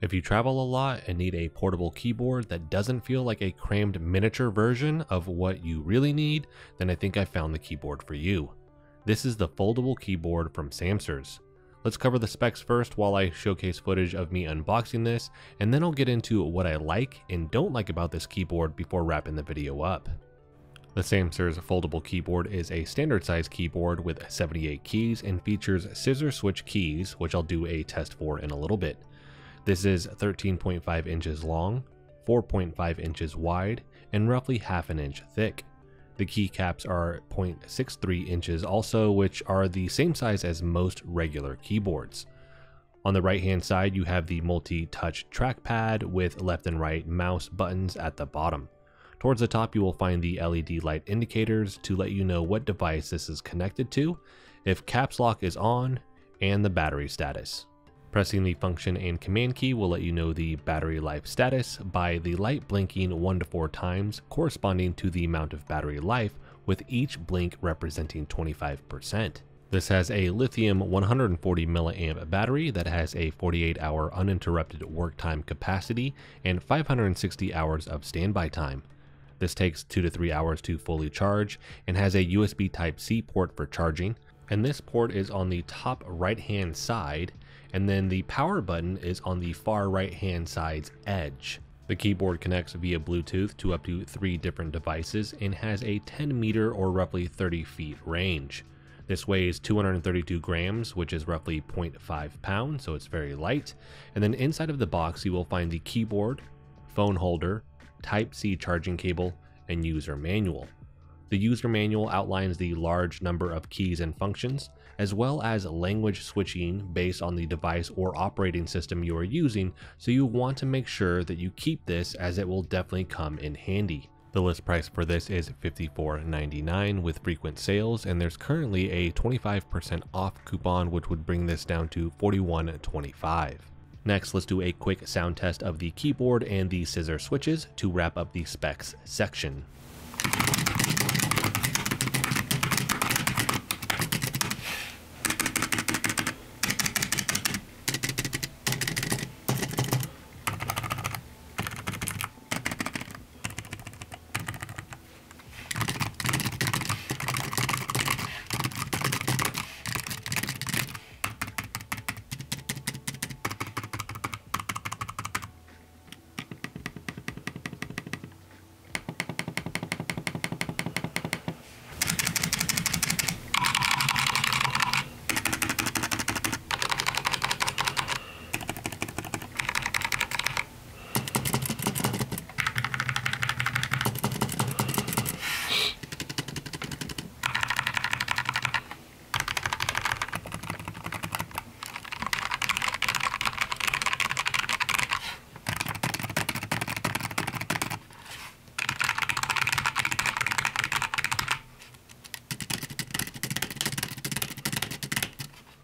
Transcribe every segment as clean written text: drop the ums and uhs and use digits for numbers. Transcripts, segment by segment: If you travel a lot and need a portable keyboard that doesn't feel like a crammed miniature version of what you really need, then I think I found the keyboard for you. This is the foldable keyboard from Samsers. Let's cover the specs first while I showcase footage of me unboxing this, and then I'll get into what I like and don't like about this keyboard before wrapping the video up. The Samsers foldable keyboard is a standard size keyboard with 78 keys and features scissor switch keys, which I'll do a test for in a little bit. This is 13.5 inches long, 4.5 inches wide, and roughly half an inch thick. The keycaps are 0.63 inches also, which are the same size as most regular keyboards. On the right hand side, you have the multi-touch trackpad with left and right mouse buttons at the bottom. Towards the top, you will find the LED light indicators to let you know what device this is connected to, if caps lock is on, and the battery status. Pressing the function and command key will let you know the battery life status by the light blinking 1 to 4 times, corresponding to the amount of battery life, with each blink representing 25%. This has a lithium 140 milliamp battery that has a 48-hour uninterrupted work time capacity and 560 hours of standby time. This takes 2 to 3 hours to fully charge and has a USB Type-C port for charging, and this port is on the top right-hand side, and then the power button is on the far right-hand side's edge. The keyboard connects via Bluetooth to up to 3 different devices and has a 10-meter or roughly 30 feet range. This weighs 232 grams, which is roughly 0.5 pounds, so it's very light. And then inside of the box, you will find the keyboard, phone holder, Type-C charging cable, and user manual. The user manual outlines the large number of keys and functions, as well as language switching based on the device or operating system you are using, so you want to make sure that you keep this as it will definitely come in handy. The list price for this is $54.99 with frequent sales, and there's currently a 25% off coupon, which would bring this down to $41.25. Next, let's do a quick sound test of the keyboard and the scissor switches to wrap up the specs section.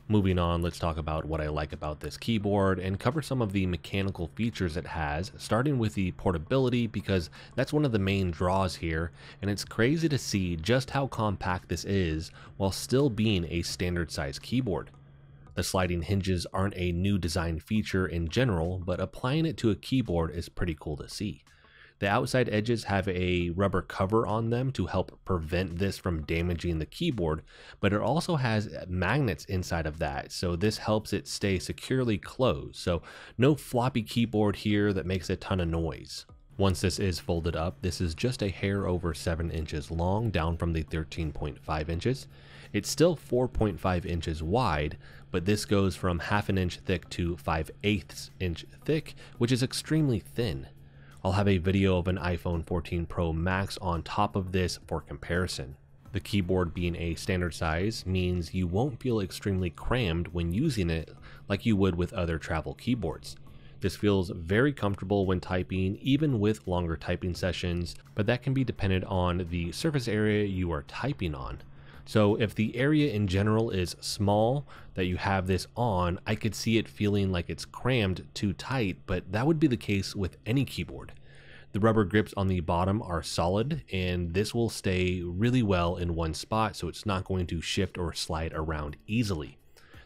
Moving on, let's talk about what I like about this keyboard and cover some of the mechanical features it has, starting with the portability, because that's one of the main draws here, and it's crazy to see just how compact this is while still being a standard size keyboard. The sliding hinges aren't a new design feature in general, but applying it to a keyboard is pretty cool to see. The outside edges have a rubber cover on them to help prevent this from damaging the keyboard, but it also has magnets inside of that, so this helps it stay securely closed. So no floppy keyboard here that makes a ton of noise. Once this is folded up, this is just a hair over 7 inches long, down from the 13.5 inches. It's still 4.5 inches wide, but this goes from half an inch thick to 5/8 inch thick, which is extremely thin. I'll have a video of an iPhone 14 Pro Max on top of this for comparison. The keyboard being a standard size means you won't feel extremely crammed when using it like you would with other travel keyboards. This feels very comfortable when typing, even with longer typing sessions, but that can be dependent on the surface area you are typing on. So if the area in general is small that you have this on, I could see it feeling like it's crammed too tight, but that would be the case with any keyboard. The rubber grips on the bottom are solid, and this will stay really well in one spot, so it's not going to shift or slide around easily.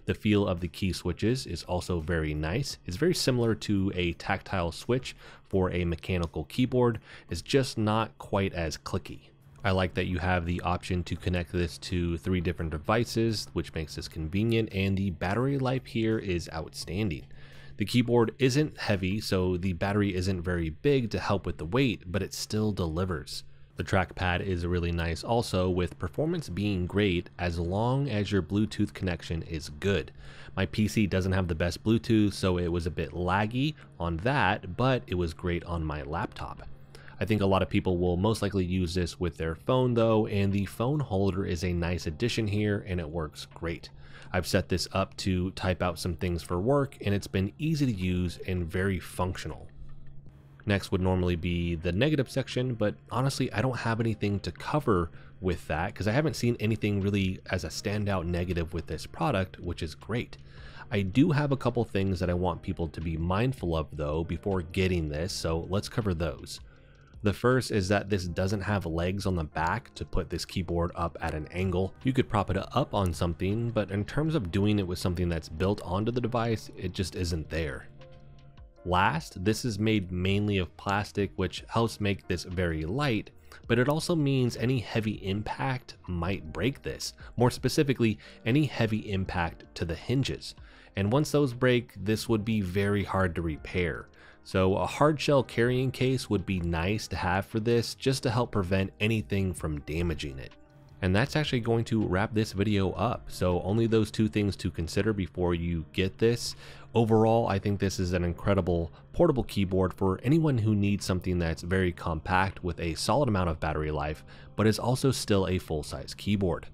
The feel of the key switches is also very nice. It's very similar to a tactile switch for a mechanical keyboard. It's just not quite as clicky. I like that you have the option to connect this to 3 different devices, which makes this convenient, and the battery life here is outstanding. The keyboard isn't heavy, so the battery isn't very big to help with the weight, but it still delivers. The trackpad is really nice also, with performance being great as long as your Bluetooth connection is good. My PC doesn't have the best Bluetooth, so it was a bit laggy on that, but it was great on my laptop. I think a lot of people will most likely use this with their phone though, and the phone holder is a nice addition here and it works great. I've set this up to type out some things for work, and it's been easy to use and very functional. Next would normally be the negative section, but honestly I don't have anything to cover with that because I haven't seen anything really as a standout negative with this product, which is great. I do have a couple things that I want people to be mindful of though before getting this, so let's cover those. The first is that this doesn't have legs on the back to put this keyboard up at an angle. You could prop it up on something, but in terms of doing it with something that's built onto the device, it just isn't there. Last, this is made mainly of plastic, which helps make this very light, but it also means any heavy impact might break this. More specifically, any heavy impact to the hinges. And once those break, this would be very hard to repair. So a hard shell carrying case would be nice to have for this, just to help prevent anything from damaging it. And that's actually going to wrap this video up. So only those 2 things to consider before you get this. Overall, I think this is an incredible portable keyboard for anyone who needs something that's very compact with a solid amount of battery life, but is also still a full-size keyboard.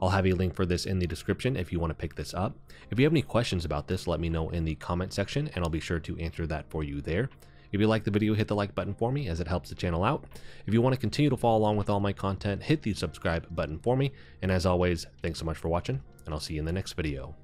I'll have a link for this in the description if you want to pick this up. If you have any questions about this, let me know in the comment section and I'll be sure to answer that for you there. If you like the video, hit the like button for me as it helps the channel out. If you want to continue to follow along with all my content, hit the subscribe button for me. And as always, thanks so much for watching, and I'll see you in the next video.